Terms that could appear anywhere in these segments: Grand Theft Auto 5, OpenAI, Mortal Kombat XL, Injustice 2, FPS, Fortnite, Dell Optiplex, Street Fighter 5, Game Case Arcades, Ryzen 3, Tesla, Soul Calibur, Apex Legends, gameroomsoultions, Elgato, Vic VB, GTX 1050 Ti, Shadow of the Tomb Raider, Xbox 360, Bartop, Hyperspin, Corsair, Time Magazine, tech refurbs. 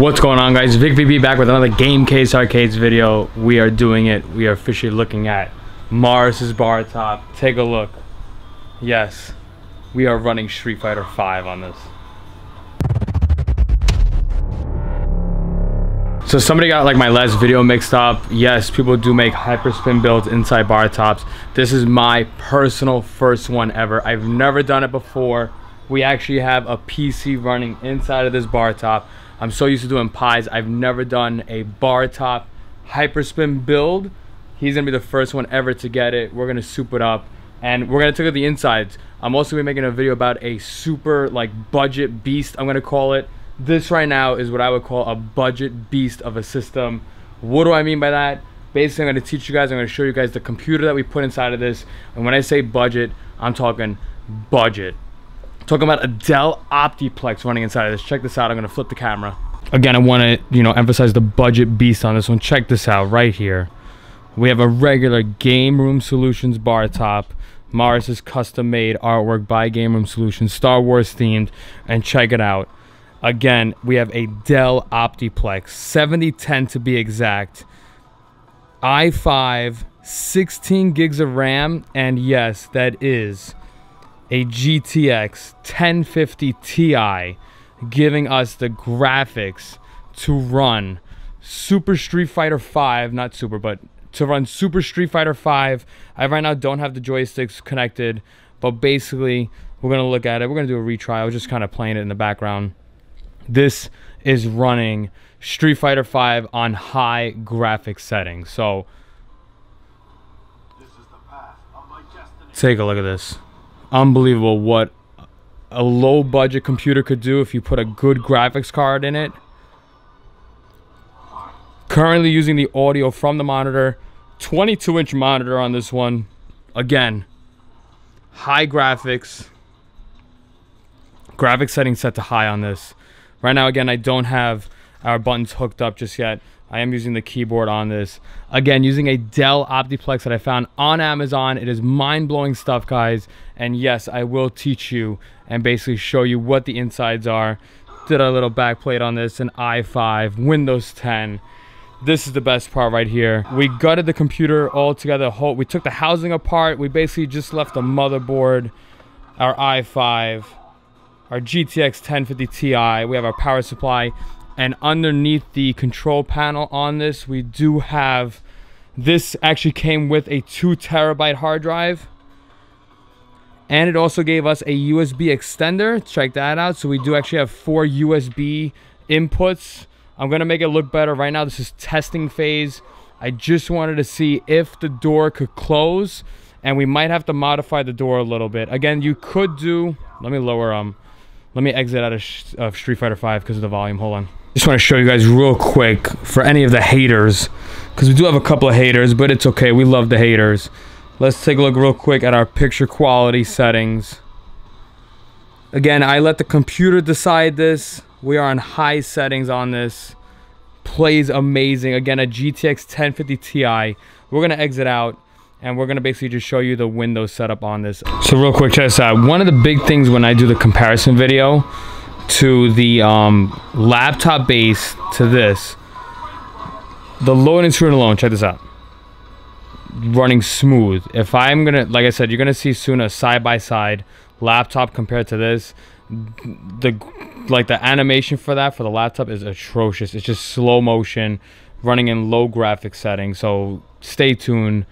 What's going on, guys? Vic VB back with another Game Case Arcades video. We are doing it. We are officially looking at Morris's bar top. Take a look. Yes, we are running Street Fighter 5 on this. So somebody got like my last video mixed up. Yes, people do make Hyperspin builds inside bar tops. This is my personal first one ever. I've never done it before. We actually have a PC running inside of this bar top. I'm so used to doing pies. I've never done a bar top Hyperspin build. He's gonna be the first one ever to get it. We're gonna soup it up and we're gonna take out the insides. I'm also gonna be making a video about a super like budget beast, I'm gonna call it. This right now is what I would call a budget beast of a system. What do I mean by that? Basically, I'm going to teach you guys, I'm going to show you guys the computer that we put inside of this. And when I say budget, I'm talking budget. I'm talking about a Dell Optiplex running inside of this. Check this out. I'm going to flip the camera. Again, I want to, you know, emphasize the budget beast on this one. Check this out right here. We have a regular Game Room Solutions bar top. Morris's custom made artwork by Game Room Solutions, Star Wars themed, and check it out. Again, we have a Dell Optiplex, 7010 to be exact, i5, 16 gigs of RAM, and yes, that is a GTX 1050 Ti, giving us the graphics to run Super Street Fighter 5, not Super, but to run Super Street Fighter 5. I right now don't have the joysticks connected, but basically, we're going to look at it. We're going to do a retry. I was just kind of playing it in the background. This is running Street Fighter 5 on high graphics settings. So this is the path of my destiny. Take a look at this. Unbelievable what a low budget computer could do if you put a good graphics card in it. Currently using the audio from the monitor, 22-inch monitor on this one. Again, high graphics. Graphics settings set to high on this. Right now, again, I don't have our buttons hooked up just yet. I am using the keyboard on this. Again, using a Dell Optiplex that I found on Amazon. It is mind-blowing stuff, guys. And yes, I will teach you and basically show you what the insides are. Did a little backplate on this, an i5, Windows 10. This is the best part right here. We gutted the computer all together. We took the housing apart. We basically just left the motherboard, our i5. Our GTX 1050 Ti, we have our power supply, and underneath the control panel on this, we do have, this actually came with a 2 terabyte hard drive, and it also gave us a USB extender. Check that out. So we do actually have 4 USB inputs. I'm gonna make it look better. Right now, this is testing phase. I just wanted to see if the door could close, and we might have to modify the door a little bit. Again, you could do, let me lower, let me exit out of Street Fighter 5 because of the volume. Hold on. Just want to show you guys real quick for any of the haters, because we do have a couple of haters, but it's okay. We love the haters. Let's take a look real quick at our picture quality settings. Again, I let the computer decide this. We are on high settings on this. Plays amazing. Again, a GTX 1050 Ti. We're going to exit out. And we're gonna basically just show you the Windows setup on this. So real quick, check this out. One of the big things when I do the comparison video to the laptop base to this, the loading screen alone, check this out. Running smooth. If I'm gonna, like I said, you're gonna see soon a side-by-side laptop compared to this. The animation for that, for the laptop is atrocious. It's just slow motion, running in low graphic settings. So stay tuned.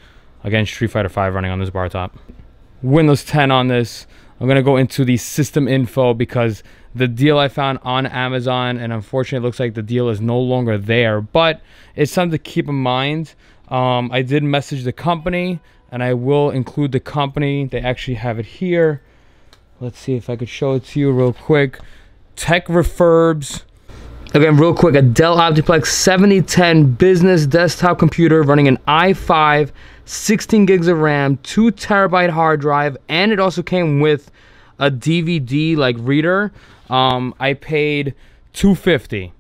Again, Street Fighter 5 running on this bar top. Windows 10 on this. I'm going to go into the system info because the deal I found on Amazon, and unfortunately it looks like the deal is no longer there, but it's something to keep in mind. I did message the company, and I will include the company. They actually have it here. Let's see if I could show it to you real quick. Tech Refurbs. Again, real quick, a Dell Optiplex 7010 business desktop computer running an i5, 16 gigs of RAM, 2 terabyte hard drive, and it also came with a DVD like reader. I paid $250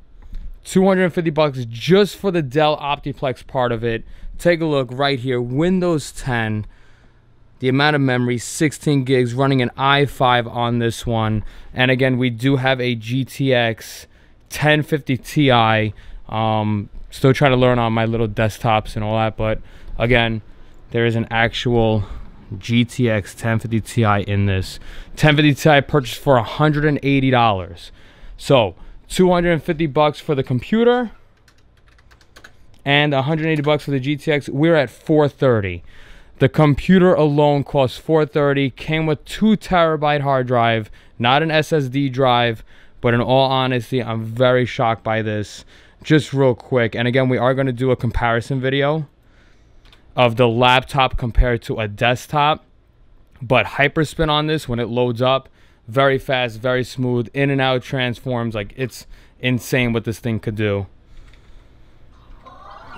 just for the Dell Optiplex part of it. Take a look right here, Windows 10. The amount of memory, 16 gigs, running an i5 on this one. And again, we do have a GTX 1050 Ti. Still trying to learn on my little desktops and all that, but again, there is an actual GTX 1050 Ti in this. 1050 Ti purchased for $180. So $250 for the computer and $180 for the GTX. We're at $430. The computer alone costs $430. Came with 2 terabyte hard drive, not an SSD drive. But in all honesty, I'm very shocked by this. Just real quick, and again, we are going to do a comparison video of the laptop compared to a desktop. But Hyperspin on this, when it loads up, very fast, very smooth, in and out transforms. Like, it's insane what this thing could do.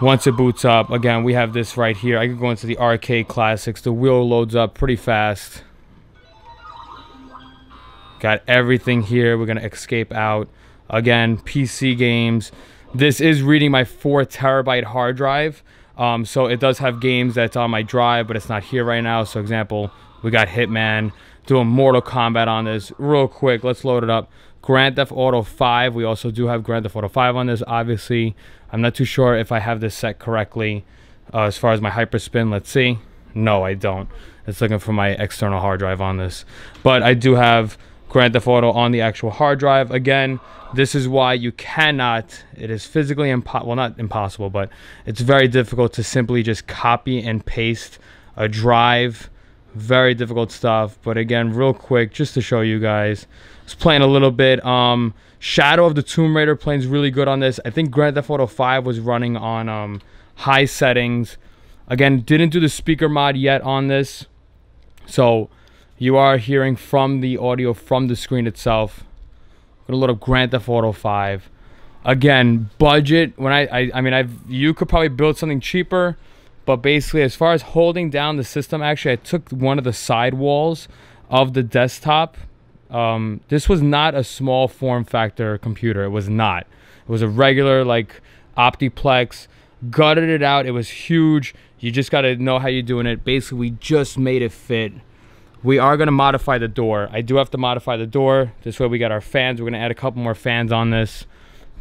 Once it boots up, again, we have this right here. I could go into the arcade classics. The wheel loads up pretty fast. Got everything here. We're going to escape out. Again, PC games. This is reading my 4 terabyte hard drive. So it does have games that's on my drive, but it's not here right now. So example, we got Hitman, doing Mortal Kombat on this. Real quick, let's load it up. Grand Theft Auto 5. We also do have Grand Theft Auto 5 on this, obviously. I'm not too sure if I have this set correctly as far as my Hyperspin. Let's see. No, I don't. It's looking for my external hard drive on this. But I do have Grand Theft Auto on the actual hard drive. Again, this is why you cannot, it is physically impossible, well, not impossible, but it's very difficult to simply just copy and paste a drive. Very difficult stuff. But again, real quick, just to show you guys, I was playing a little bit. Shadow of the Tomb Raider plays really good on this. I think Grand Theft Auto 5 was running on high settings. Again, didn't do the speaker mod yet on this, so you are hearing from the audio from the screen itself. Gonna load up Grand Theft Auto 5. Again, budget. When you could probably build something cheaper, but basically, as far as holding down the system, actually, I took one of the side walls of the desktop. This was not a small form factor computer. It was not. It was a regular like Optiplex. Gutted it out. It was huge. You just gotta know how you're doing it. Basically, we just made it fit. We are going to modify the door. I do have to modify the door. This way we got our fans. We're going to add a couple more fans on this.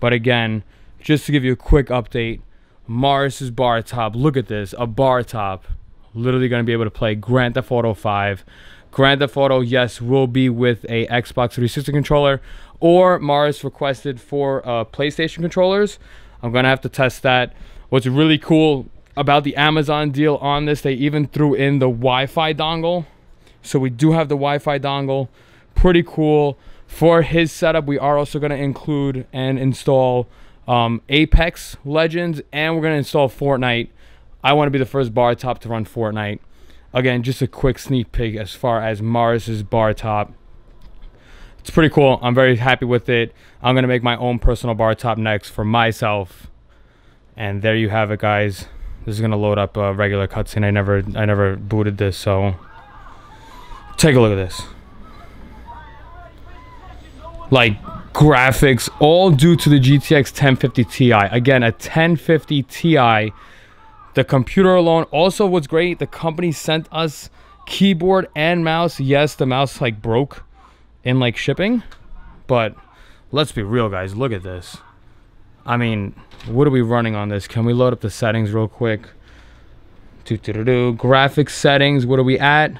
But again, just to give you a quick update, Morris's bar top. Look at this. A bar top. Literally going to be able to play Grand Theft Auto 5. Grand Theft Auto, yes, will be with a Xbox 360 controller. Or Morris requested for PlayStation controllers. I'm going to have to test that. What's really cool about the Amazon deal on this, they even threw in the Wi-Fi dongle. So we do have the Wi-Fi dongle. Pretty cool. For his setup, we are also going to include and install Apex Legends, and we're going to install Fortnite. I want to be the first bar top to run Fortnite. Again, just a quick sneak peek as far as Morris's bar top. It's pretty cool. I'm very happy with it. I'm going to make my own personal bar top next for myself. And there you have it, guys. This is going to load up a regular cutscene. I never booted this, so take a look at this. Like, graphics, all due to the GTX 1050 Ti. Again, a 1050 Ti. The computer alone. Also, what's great, the company sent us keyboard and mouse. Yes, the mouse, like, broke in, like, shipping. But let's be real, guys. Look at this. I mean, what are we running on this? Can we load up the settings real quick? Graphics settings. What are we at?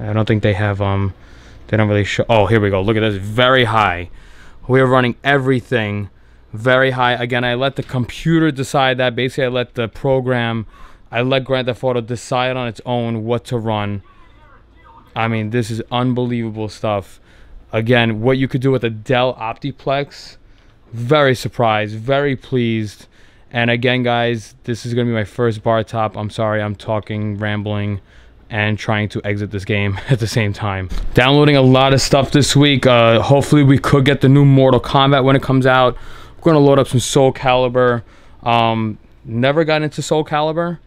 I don't think they have, they don't really show. Oh, here we go. Look at this. Very high. We are running everything very high. Again, I let the computer decide that. Basically, I let the program, I let Grand Theft Auto decide on its own what to run. I mean, this is unbelievable stuff. Again, what you could do with a Dell Optiplex. Very surprised. Very pleased. And again, guys, this is going to be my first bar top. I'm sorry. I'm talking, rambling, and trying to exit this game at the same time. Downloading a lot of stuff this week. Hopefully we could get the new Mortal Kombat when it comes out. We're gonna load up some Soul Calibur. Never got into Soul Calibur,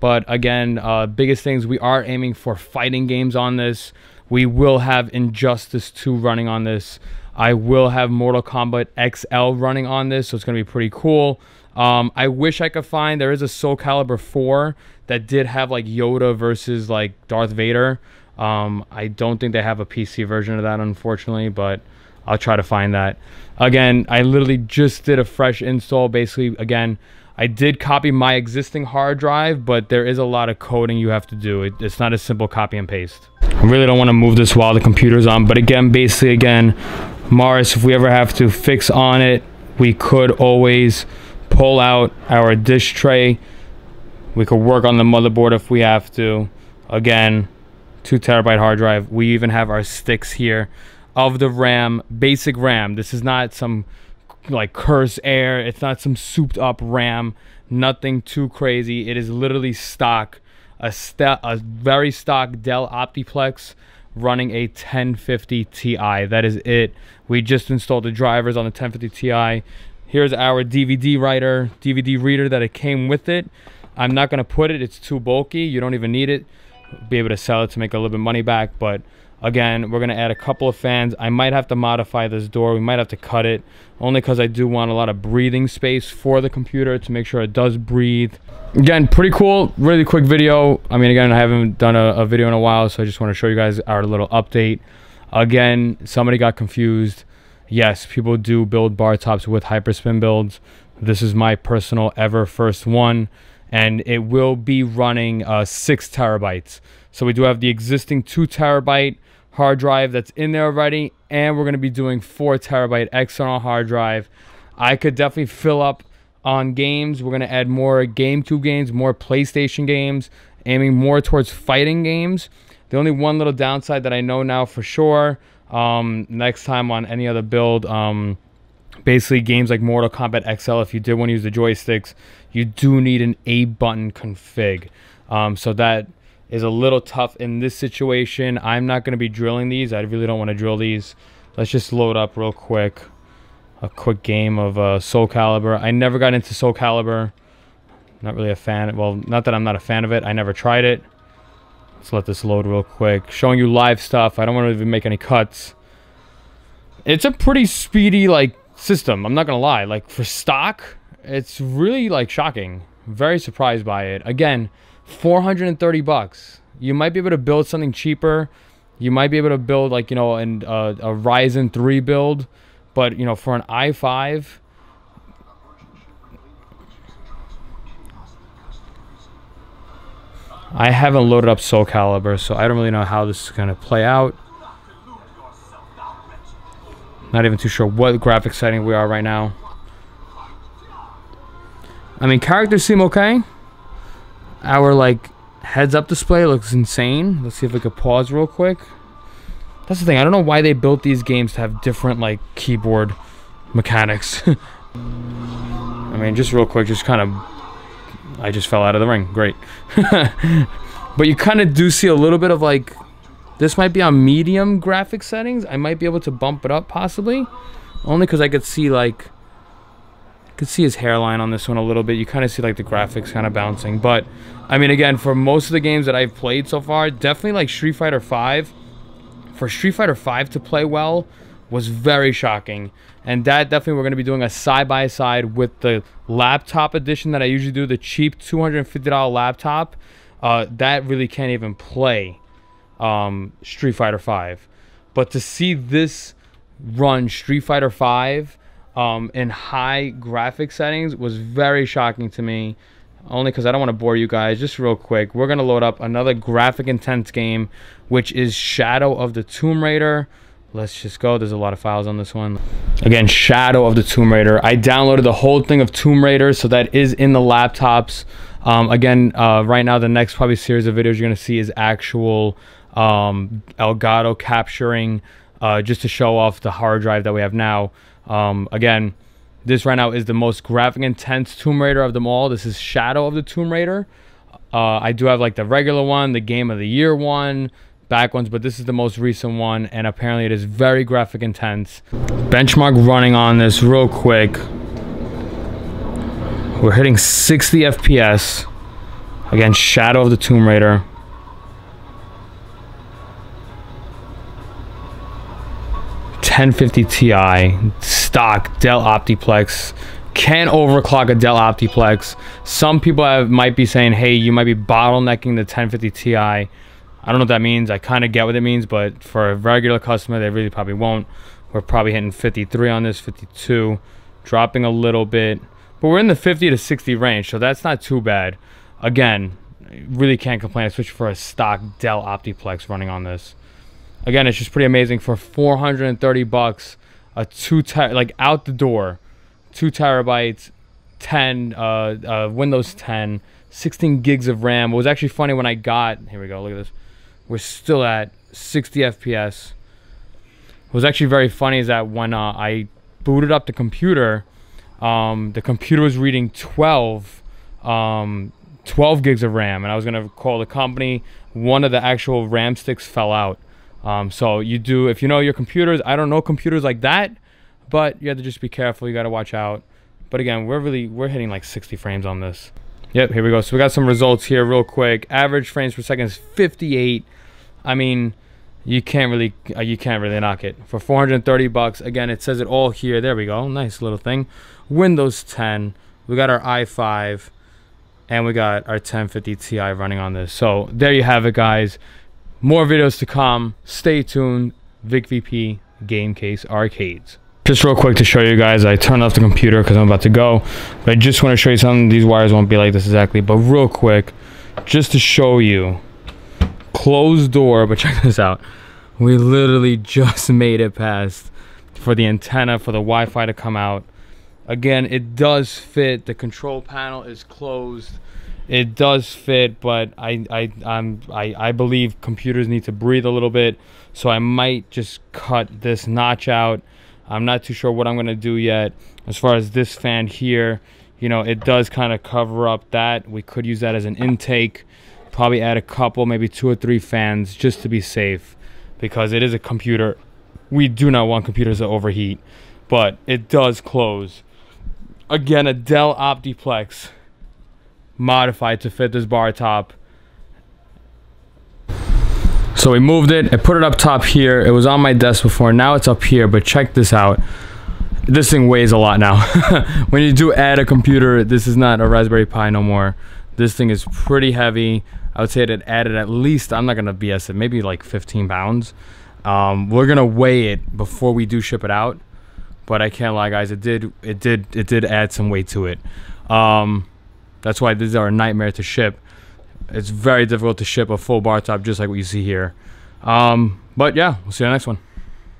but again, biggest things, we are aiming for fighting games on this. We will have Injustice 2 running on this. I will have Mortal Kombat XL running on this, so it's gonna be pretty cool. I wish I could find, there is a Soul Calibur 4 that did have like Yoda versus like Darth Vader I don't think they have a PC version of that, unfortunately, but I'll try to find that. Again, I literally just did a fresh install. Basically, again, I did copy my existing hard drive, but there is a lot of coding you have to do. It's not a simple copy and paste. I really don't want to move this while the computer's on, but again, basically, again, Morris, if we ever have to fix on it, we could always pull out our dish tray. We could work on the motherboard if we have to. Again, 2 terabyte hard drive. We even have our sticks here of the RAM, basic RAM. This is not some like Corsair. It's not some souped up RAM, nothing too crazy. It is literally stock, a very stock Dell Optiplex running a 1050 Ti. That is it. We just installed the drivers on the 1050 Ti. Here's our DVD reader that it came with it. I'm not going to put it. It's too bulky. You don't even need it. Be able to sell it to make a little bit of money back. But again, we're going to add a couple of fans. I might have to modify this door. We might have to cut it, only because I do want a lot of breathing space for the computer to make sure it does breathe. Again, pretty cool, really quick video. I mean, again, I haven't done a video in a while, so I just want to show you guys our little update. Again, somebody got confused. Yes, people do build bar tops with Hyperspin builds. This is my personal ever first one, and it will be running 6 terabytes. So we do have the existing 2 terabyte hard drive that's in there already, and we're going to be doing 4 terabyte external hard drive. I could definitely fill up on games. We're going to add more GameCube games, more PlayStation games, aiming more towards fighting games. The only one little downside that I know now for sure, next time on any other build, basically games like Mortal Kombat XL, if you did want to use the joysticks, you do need an A button config. So that is a little tough in this situation. I'm not going to be drilling these. I really don't want to drill these. Let's just load up real quick a quick game of Soul Calibur. I never got into Soul Calibur. Not really a fan. Well, not that I'm not a fan of it. I never tried it. Let's let this load real quick. Showing you live stuff. I don't want to even make any cuts. It's a pretty speedy, like, system. I'm not gonna lie, like, for stock, it's really, like, shocking. Very surprised by it. Again, 430 bucks. You might be able to build something cheaper. You might be able to build, like, you know, and a Ryzen 3 build, but, you know, for an i5, I haven't loaded up Soul Calibur, so I don't really know how this is gonna play out. Not even too sure what graphic setting we are right now. I mean, characters seem okay. Our, like, heads up display looks insane. Let's see if we could pause real quick. That's the thing. I don't know why they built these games to have different, like, keyboard mechanics. I mean, just real quick, just kind of, I just fell out of the ring. Great. But you kind of do see a little bit of, like, this might be on medium graphic settings. I might be able to bump it up, possibly. Only because I could see, like, I could see his hairline on this one a little bit. You kind of see, like, the graphics kind of bouncing. But, I mean, again, for most of the games that I've played so far, definitely, like, Street Fighter 5. For Street Fighter 5 to play well was very shocking. And that definitely, we're going to be doing a side-by-side with the laptop edition that I usually do, the cheap $250 laptop. That really can't even play Street Fighter 5, but to see this run Street Fighter 5 in high graphic settings was very shocking to me. Only because I don't want to bore you guys. Just real quick, we're gonna load up another graphic intense game, which is Shadow of the Tomb Raider. Let's just go. There's a lot of files on this one. Again, Shadow of the Tomb Raider. I downloaded the whole thing of Tomb Raider, so that is in the laptops. Right now, the next probably series of videos you're gonna see is actual Elgato capturing, just to show off the hard drive that we have now. Again, this right now is the most graphic intense Tomb Raider of them all. This is Shadow of the Tomb Raider. I do have, like, the regular one, the Game of the Year one, back ones, but this is the most recent one, and apparently it is very graphic intense. Benchmark running on this real quick. We're hitting 60 FPS. Again, Shadow of the Tomb Raider. $1050 Ti, stock Dell Optiplex. Can't overclock a Dell Optiplex. Some people might be saying, hey, you might be bottlenecking the $1050 Ti. I don't know what that means. I kind of get what it means, but for a regular customer, they really probably won't. We're probably hitting 53 on this, 52, dropping a little bit. But we're in the 50 to 60 range, so that's not too bad. Again, really can't complain, especially for a stock Dell Optiplex running on this. Again, it's just pretty amazing for 430 bucks, a 2 terabyte, like out the door, 2 terabytes, 10, Windows 10, 16 gigs of RAM. What was actually funny when I got, here we go, look at this. We're still at 60 FPS. What was actually very funny is that when I booted up the computer was reading 12 gigs of RAM, and I was gonna call the company. One of the actual RAM sticks fell out. So you do, if you know your computers, I don't know computers like that, but you have to just be careful. You got to watch out. But again, we're hitting like 60 frames on this. Yep, here we go. So we got some results here real quick. Average frames per second is 58. I mean, you can't really knock it for 430 bucks. Again, it says it all here. There we go. Nice little thing. Windows 10. We got our i5, and we got our 1050 Ti running on this. So there you have it, guys. More videos to come. Stay tuned. Vic VB, Game Case Arcades. Just real quick to show you guys, I turned off the computer because I'm about to go. But I just want to show you something. These wires won't be like this exactly, but real quick, just to show you. Closed door, but check this out. We literally just made it past for the antenna for the Wi-Fi to come out. Again, it does fit. The control panel is closed. It does fit, but I believe computers need to breathe a little bit, so I might just cut this notch out. I'm not too sure what I'm gonna do yet. As far as this fan here, you know, it does kind of cover up that. We could use that as an intake. Probably add a couple, maybe 2 or 3 fans just to be safe, because it is a computer. We do not want computers to overheat, but it does close. Again, a Dell Optiplex, modified to fit this bar top. So we moved it, I put it up top here. It was on my desk before, now it's up here, but check this out. This thing weighs a lot now. When you do add a computer, this is not a Raspberry Pi no more. This thing is pretty heavy. I would say it added at least, I'm not gonna BS it, maybe like 15 pounds. We're gonna weigh it before we do ship it out, but I can't lie, guys, it did add some weight to it. That's why these are a nightmare to ship. It's very difficult to ship a full bar top just like what you see here. But yeah, we'll see you in the next one.